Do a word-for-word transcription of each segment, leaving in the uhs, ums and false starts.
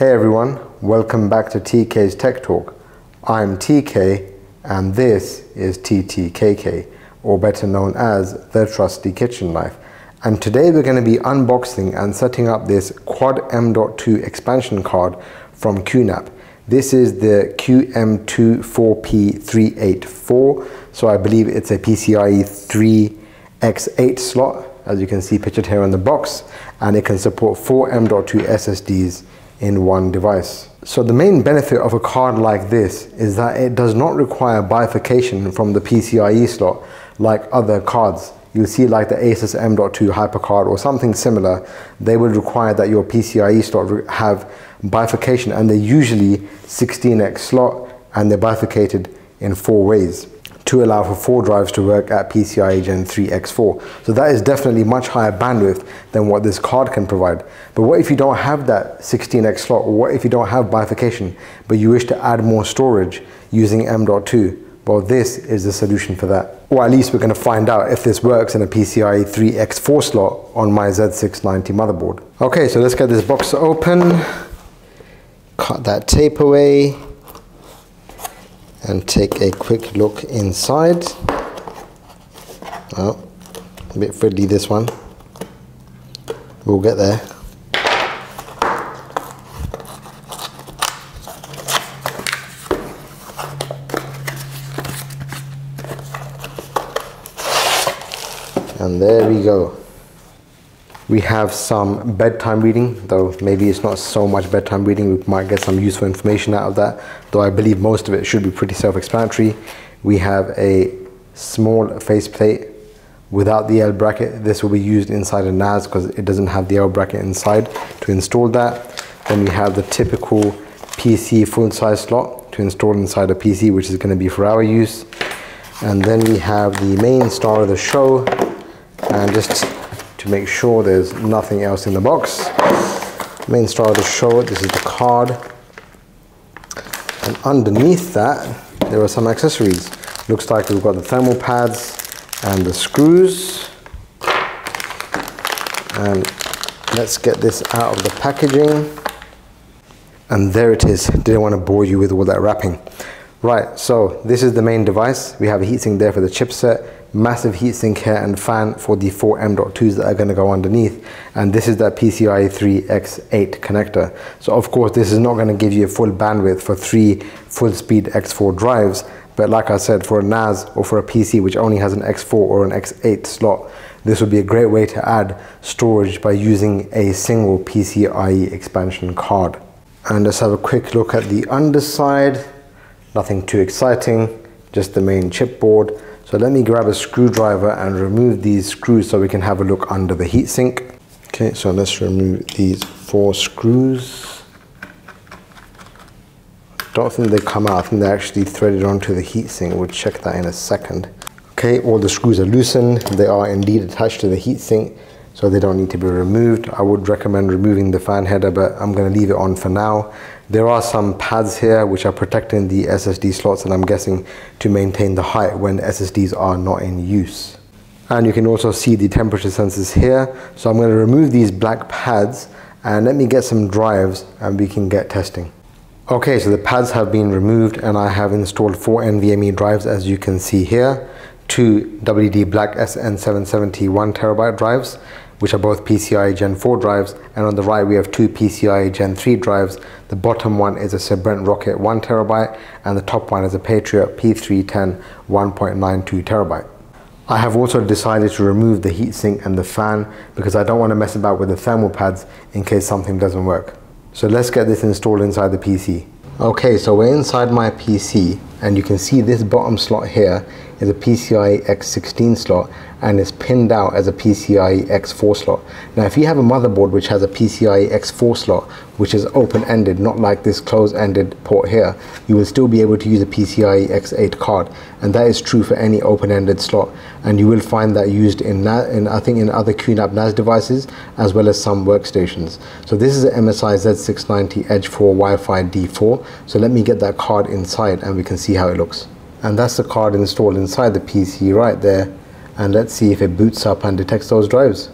Hey everyone, welcome back to T K's Tech Talk. I'm T K and this is T T K K, or better known as the Trusty Kitchen Knife. And today we're going to be unboxing and setting up this Quad M dot two expansion card from Q NAP. This is the Q M twenty-four P three eighty-four, so I believe it's a P C I E three by eight slot, as you can see pictured here in the box, and it can support four M dot two S S Ds in one device. So the main benefit of a card like this is that it does not require bifurcation from the P C I E slot like other cards. You'll see like the ASUS M dot two HyperCard or something similar, they will require that your P C I E slot have bifurcation, and they're usually sixteen X slot and they're bifurcated in four ways to allow for four drives to work at PCIe Gen three by four. So that is definitely much higher bandwidth than what this card can provide. But what if you don't have that sixteen X slot, or what if you don't have bifurcation, but you wish to add more storage using M dot two? Well, this is the solution for that. Or at least we're going to find out if this works in a PCIe three by four slot on my Z six ninety motherboard. Okay, so let's get this box open, cut that tape away, and take a quick look inside. Oh, a bit fiddly this one. We'll get there. And there we go. We have some bedtime reading, though maybe it's not so much bedtime reading. We might get some useful information out of that, though I believe most of it should be pretty self-explanatory. We have a small faceplate without the L bracket. This will be used inside a N A S because it doesn't have the L bracket inside to install that. Then we have the typical P C full-size slot to install inside a P C, which is going to be for our use. And then we have the main star of the show, and just to make sure there's nothing else in the box. Main star of the show, this is the card. And underneath that, there are some accessories. Looks like we've got the thermal pads and the screws. And let's get this out of the packaging. And there it is. Didn't want to bore you with all that wrapping. Right, so this is the main device. We have a heatsink there for the chipset, massive heatsink here and fan for the four M dot twos that are going to go underneath, and this is that PCIe three by eight connector. So of course this is not going to give you a full bandwidth for three full speed X four drives, but like I said, for a N A S or for a P C which only has an X four or an X eight slot, this would be a great way to add storage by using a single PCIe expansion card. And let's have a quick look at the underside. Nothing too exciting, just the main chipboard. So let me grab a screwdriver and remove these screws so we can have a look under the heatsink. Okay, so let's remove these four screws. Don't think they come out, I think they're actually threaded onto the heatsink. We'll check that in a second. Okay, all the screws are loosened. They are indeed attached to the heatsink, so they don't need to be removed. I would recommend removing the fan header, but I'm going to leave it on for now. There are some pads here which are protecting the S S D slots, and I'm guessing to maintain the height when S S Ds are not in use. And you can also see the temperature sensors here. So I'm going to remove these black pads and let me get some drives and we can get testing. Okay, so the pads have been removed and I have installed four NVMe drives, as you can see here. Two W D Black S N seven seventy one terabyte drives, which are both PCIe Gen four drives, and on the right we have two PCIe Gen three drives. The bottom one is a Sabrent Rocket one terabyte, and the top one is a Patriot P three ten one point nine two terabyte. I have also decided to remove the heatsink and the fan because I don't want to mess about with the thermal pads in case something doesn't work. So let's get this installed inside the P C. Okay, so we're inside my P C, and you can see this bottom slot here is a PCIe X sixteen slot and is pinned out as a PCIe X four slot. Now if you have a motherboard which has a PCIe X four slot, which is open-ended, not like this closed-ended port here, you will still be able to use a PCIe X eight card, and that is true for any open-ended slot, and you will find that used in, in I think in other Q NAP N A S devices as well as some workstations. So this is an M S I Z six ninety Edge four Wi-Fi D four, so let me get that card inside and we can see how it looks. And that's the card installed inside the P C right there, and let's see if it boots up and detects those drives.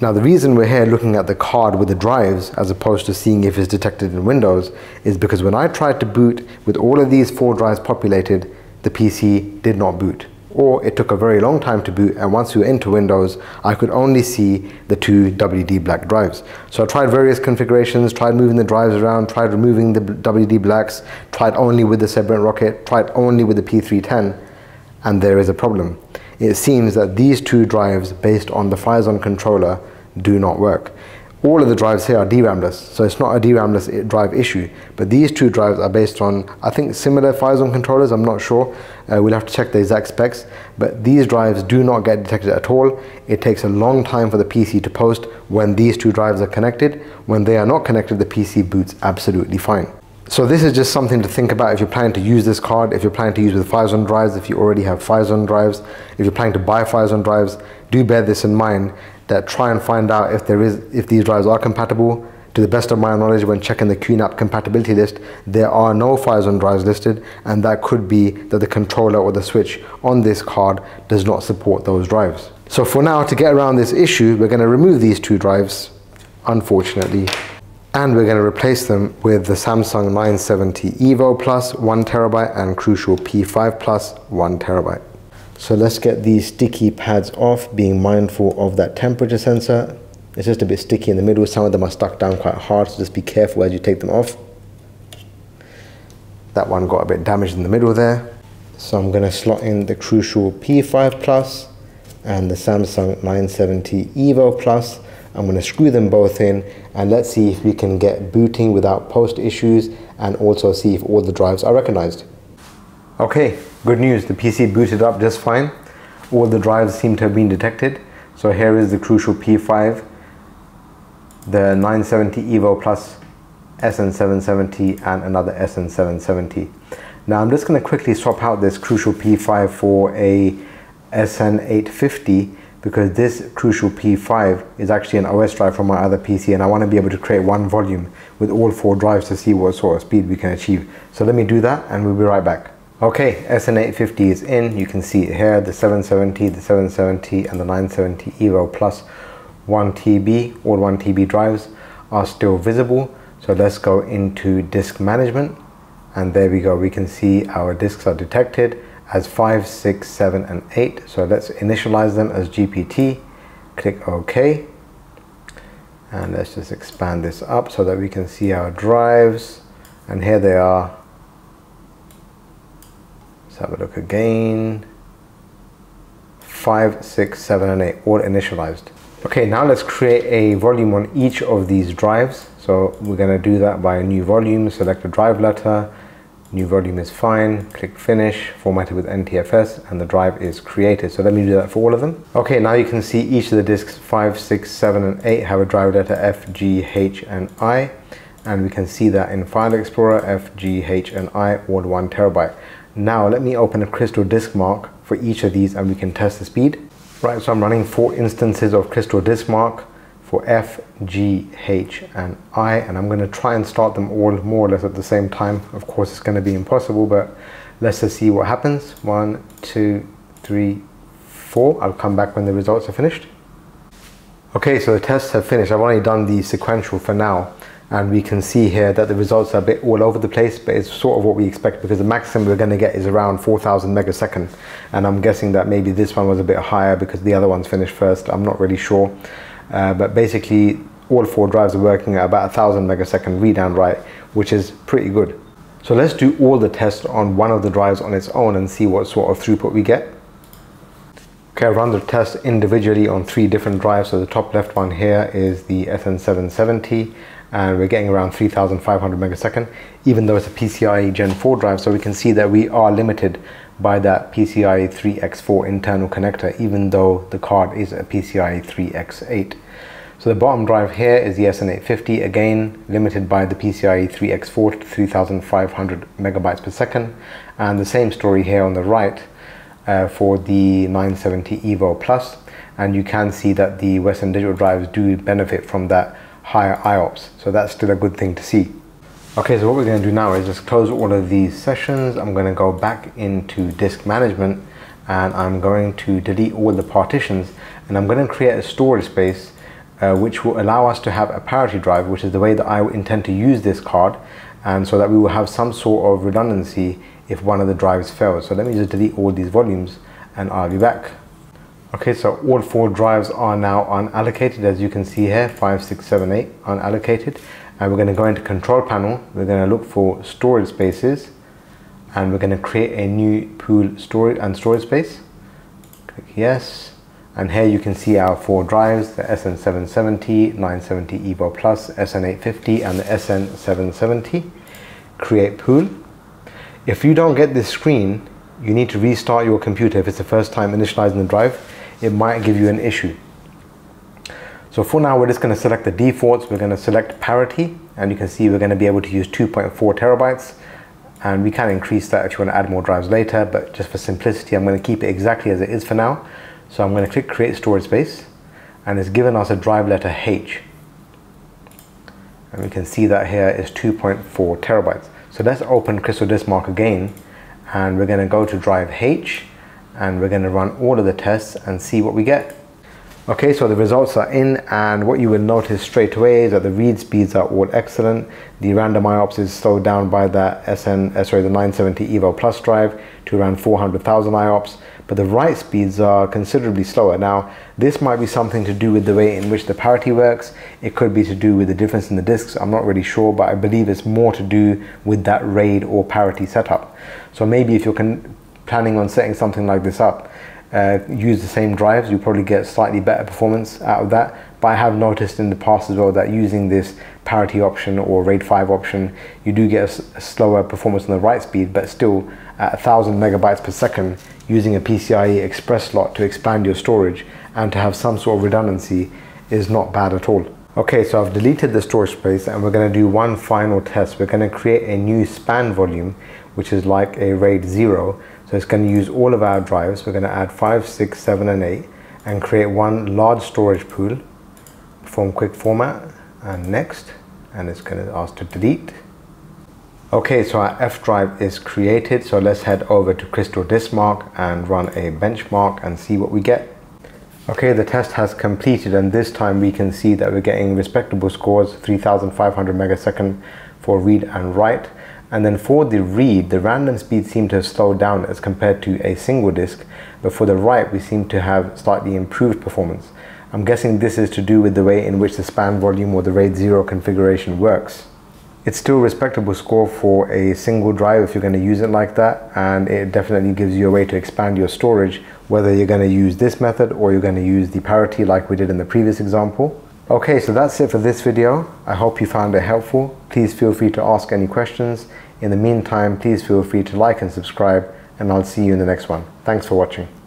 Now the reason we're here looking at the card with the drives as opposed to seeing if it's detected in Windows is because when I tried to boot with all of these four drives populated, the P C did not boot, or it took a very long time to boot, and once you were into Windows, I could only see the two W D Black drives. So I tried various configurations, tried moving the drives around, tried removing the W D Blacks, tried only with the Sabrent Rocket, tried only with the P three ten, and there is a problem. It seems that these two drives based on the Phison controller do not work. All of the drives here are D RAM-less, so it's not a D RAM-less drive issue, but these two drives are based on, I think, similar Phison controllers, I'm not sure, uh, we'll have to check the exact specs, but these drives do not get detected at all. It takes a long time for the P C to post when these two drives are connected. When they are not connected, the P C boots absolutely fine. So this is just something to think about if you're planning to use this card, if you're planning to use with Phison drives, if you already have Phison drives, if you're planning to buy Phison drives, do bear this in mind, that try and find out if there is if these drives are compatible. To the best of my knowledge, when checking the Q NAP compatibility list, there are no Phison drives listed, and that could be that the controller or the switch on this card does not support those drives. So for now, to get around this issue, we're going to remove these two drives, unfortunately, and we're going to replace them with the Samsung nine seventy EVO Plus one terabyte and Crucial P five Plus one terabyte. So let's get these sticky pads off, being mindful of that temperature sensor. It's just a bit sticky in the middle. Some of them are stuck down quite hard, so just be careful as you take them off. That one got a bit damaged in the middle there. So I'm going to slot in the Crucial P five Plus and the Samsung nine seventy EVO Plus. I'm going to screw them both in, and let's see if we can get booting without post issues, and also see if all the drives are recognized. Okay, good news, the P C booted up just fine. All the drives seem to have been detected. So here is the Crucial P five, the nine seventy EVO Plus, S N seven seventy, and another S N seven seventy. Now I'm just going to quickly swap out this Crucial P five for a S N eight fifty, because this Crucial P five is actually an O S drive from my other P C, and I want to be able to create one volume with all four drives to see what sort of speed we can achieve. So let me do that and we'll be right back. Okay, S N eight fifty is in. You can see it here, the seven seventy, the seven seventy, and the nine seventy EVO Plus one T B, all one T B drives are still visible. So let's go into disk management, and there we go. We can see our disks are detected as five, six, seven, and eight. So let's initialize them as G P T, click OK, and let's just expand this up so that we can see our drives, and here they are. Let's have a look again. Five, six, seven, and eight, all initialized. Okay, now let's create a volume on each of these drives. So we're going to do that by a new volume, select a drive letter. New volume is fine, click finish, formatted with N T F S, and the drive is created. So let me do that for all of them. Okay, now you can see each of the disks five, six, seven, and eight have a drive letter F, G, H, and I, and we can see that in File Explorer, F, G, H, and I, all one terabyte. Now let me open a Crystal Disk Mark for each of these, and we can test the speed. Right, so I'm running four instances of Crystal Disk Mark for F, G, H, and I, and I'm going to try and start them all more or less at the same time. Of course, it's going to be impossible, but let's just see what happens. One, two, three, four. I'll come back when the results are finished. Okay, so the tests have finished. I've only done the sequential for now, and we can see here that the results are a bit all over the place, but it's sort of what we expect, because the maximum we're going to get is around four thousand megaseconds, and I'm guessing that maybe this one was a bit higher because the other one's finished first. I'm not really sure. Uh, but basically all four drives are working at about a thousand megasecond read and write, which is pretty good. So let's do all the tests on one of the drives on its own and see what sort of throughput we get. Okay, I've run the tests individually on three different drives. So the top left one here is the S N seven seventy, and we're getting around three thousand five hundred megasecond, even though it's a P C I E gen four drive. So we can see that we are limited by that P C I E three by four internal connector, even though the card is a P C I E three by eight. So the bottom drive here is the S N eight fifty, again limited by the P C I E three by four to three thousand five hundred megabytes per second, and the same story here on the right uh, for the nine seventy EVO Plus, and you can see that the Western Digital drives do benefit from that higher I O P S, so that's still a good thing to see. Okay, so what we're going to do now is just close all of these sessions. I'm going to go back into disk management, and I'm going to delete all the partitions, and I'm going to create a storage space uh, which will allow us to have a parity drive, which is the way that I intend to use this card, and so that we will have some sort of redundancy if one of the drives fails. So let me just delete all these volumes and I'll be back. Okay, so all four drives are now unallocated, as you can see here, five, six, seven, eight unallocated. And we're going to go into control panel, we're going to look for storage spaces, and we're going to create a new pool storage and storage space. Click yes, and here you can see our four drives, the S N seven seventy, nine seventy EVO Plus, S N eight fifty and the S N seven seventy. Create pool. If you don't get this screen, you need to restart your computer. If it's the first time initializing the drive, it might give you an issue. So for now, we're just going to select the defaults, we're going to select parity, and you can see we're going to be able to use two point four terabytes, and we can increase that if you want to add more drives later, but just for simplicity I'm going to keep it exactly as it is for now. So I'm going to click create storage space, and it's given us a drive letter H, and we can see that here is two point four terabytes. So let's open Crystal Disk Mark again, and we're going to go to drive H, and we're going to run all of the tests and see what we get. Okay, so the results are in, and what you will notice straight away is that the read speeds are all excellent. The random I O P S is slowed down by the S N, uh, sorry, the nine seventy EVO Plus drive to around four hundred thousand I O P S, but the write speeds are considerably slower. Now, this might be something to do with the way in which the parity works. It could be to do with the difference in the disks. I'm not really sure, but I believe it's more to do with that RAID or parity setup. So maybe if you're con planning on setting something like this up, Uh, use the same drives, you probably get slightly better performance out of that. But I have noticed in the past as well that using this parity option or RAID five option, you do get a, a slower performance on the write speed, but still at one thousand megabytes per second, using a P C I E express slot to expand your storage and to have some sort of redundancy is not bad at all. Okay, so I've deleted the storage space, and we're going to do one final test. We're going to create a new span volume, which is like a RAID zero. So it's going to use all of our drives. We're going to add five, six, seven and eight and create one large storage pool. Perform quick format and next, and it's going to ask to delete. Okay, so our F drive is created. So let's head over to Crystal Disk Mark and run a benchmark and see what we get. Okay, the test has completed, and this time we can see that we're getting respectable scores, three thousand five hundred megasecond for read and write. And then for the read, the random speed seemed to have slowed down as compared to a single disk, but for the write we seem to have slightly improved performance. I'm guessing this is to do with the way in which the span volume or the RAID zero configuration works. It's still a respectable score for a single drive if you're going to use it like that, and it definitely gives you a way to expand your storage, whether you're going to use this method or you're going to use the parity like we did in the previous example. Okay, so that's it for this video. I hope you found it helpful. Please feel free to ask any questions. In the meantime, please feel free to like and subscribe, and I'll see you in the next one. Thanks for watching.